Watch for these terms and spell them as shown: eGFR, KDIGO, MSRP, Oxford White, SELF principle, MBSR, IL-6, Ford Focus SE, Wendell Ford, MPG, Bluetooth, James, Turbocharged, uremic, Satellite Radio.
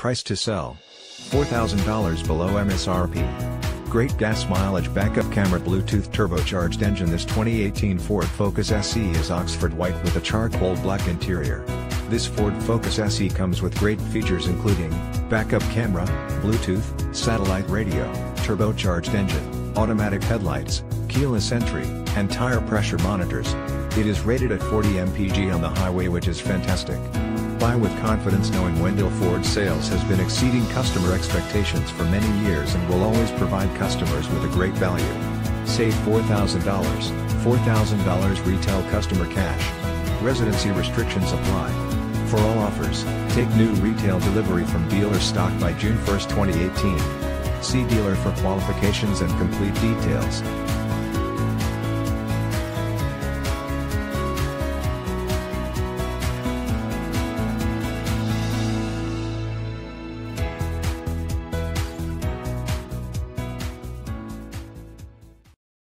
Price to sell, $4,000 below MSRP. Great gas mileage backup camera Bluetooth turbocharged engine. This 2018 Ford Focus SE is Oxford White with a charcoal black interior. This Ford Focus SE comes with great features including backup camera, Bluetooth, satellite radio, turbocharged engine, automatic headlights, keyless entry, and tire pressure monitors. It is rated at 40 MPG on the highway, which is fantastic. Buy with confidence knowing Wendell Ford sales has been exceeding customer expectations for many years and will always provide customers with a great value. Save $4,000 retail customer cash. Residency restrictions apply. For all offers, take new retail delivery from dealer stock by June 1, 2018. See dealer for qualifications and complete details.